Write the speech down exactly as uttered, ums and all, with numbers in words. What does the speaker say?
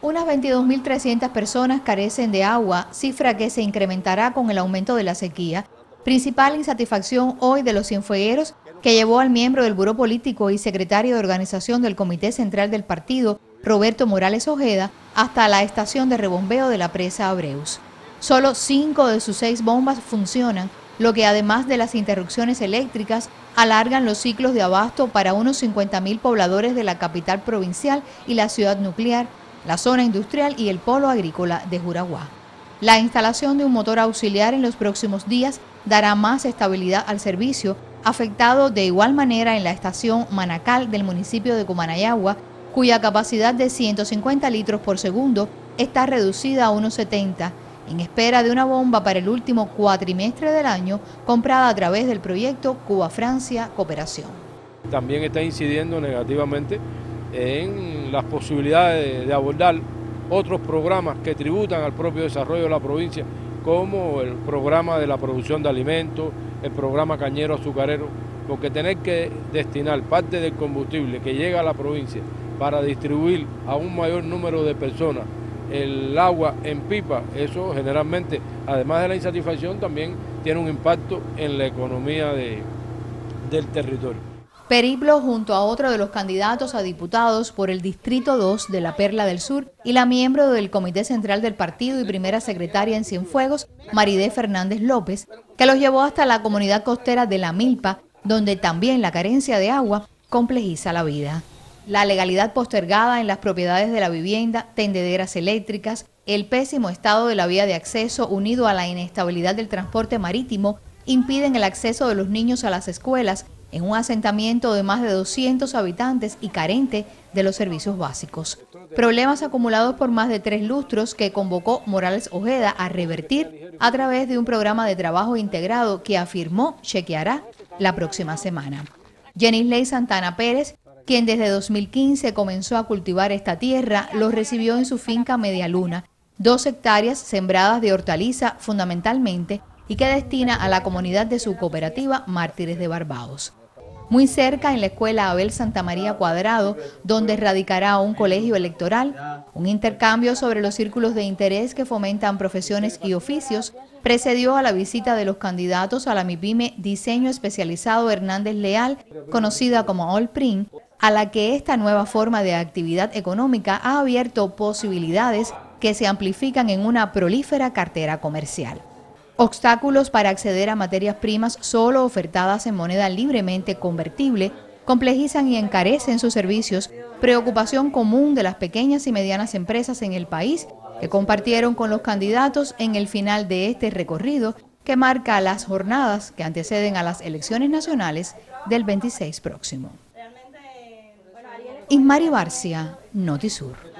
Unas veintidós mil trescientas personas carecen de agua, cifra que se incrementará con el aumento de la sequía. Principal insatisfacción hoy de los cienfuegueros, que llevó al miembro del Buró Político y secretario de organización del Comité Central del Partido, Roberto Morales Ojeda, hasta la estación de rebombeo de la presa Abreus. Solo cinco de sus seis bombas funcionan, lo que además de las interrupciones eléctricas, alargan los ciclos de abasto para unos cincuenta mil pobladores de la capital provincial y la ciudad nuclear, la zona industrial y el polo agrícola de Juraguá. La instalación de un motor auxiliar en los próximos días dará más estabilidad al servicio, afectado de igual manera en la estación Manacal del municipio de Comanayagua, cuya capacidad de ciento cincuenta litros por segundo está reducida a unos setenta, en espera de una bomba para el último cuatrimestre del año, comprada a través del proyecto Cuba-Francia Cooperación. También está incidiendo negativamente en las posibilidades de abordar otros programas que tributan al propio desarrollo de la provincia, como el programa de la producción de alimentos, el programa cañero azucarero, porque tener que destinar parte del combustible que llega a la provincia para distribuir a un mayor número de personas el agua en pipa, eso generalmente, además de la insatisfacción, también tiene un impacto en la economía de, del territorio. Periplo junto a otro de los candidatos a diputados por el Distrito dos de La Perla del Sur y la miembro del Comité Central del Partido y primera secretaria en Cienfuegos, Maridé Fernández López, que los llevó hasta la comunidad costera de La Milpa, donde también la carencia de agua complejiza la vida. La legalidad postergada en las propiedades de la vivienda, tendederas eléctricas, el pésimo estado de la vía de acceso unido a la inestabilidad del transporte marítimo impiden el acceso de los niños a las escuelas, en un asentamiento de más de doscientos habitantes y carente de los servicios básicos. Problemas acumulados por más de tres lustros que convocó Morales Ojeda a revertir a través de un programa de trabajo integrado que afirmó chequeará la próxima semana. Yenisley Santana Pérez, quien desde dos mil quince comenzó a cultivar esta tierra, lo recibió en su finca Medialuna, dos hectáreas sembradas de hortaliza fundamentalmente y que destina a la comunidad de su cooperativa Mártires de Barbados. Muy cerca, en la escuela Abel Santa María Cuadrado, donde radicará un colegio electoral, un intercambio sobre los círculos de interés que fomentan profesiones y oficios, precedió a la visita de los candidatos a la MIPYME Diseño Especializado Hernández Leal, conocida como All Print, a la que esta nueva forma de actividad económica ha abierto posibilidades que se amplifican en una prolífera cartera comercial. Obstáculos para acceder a materias primas solo ofertadas en moneda libremente convertible complejizan y encarecen sus servicios, preocupación común de las pequeñas y medianas empresas en el país que compartieron con los candidatos en el final de este recorrido que marca las jornadas que anteceden a las elecciones nacionales del veintiséis próximo. Ismari Barcia, NotiSur.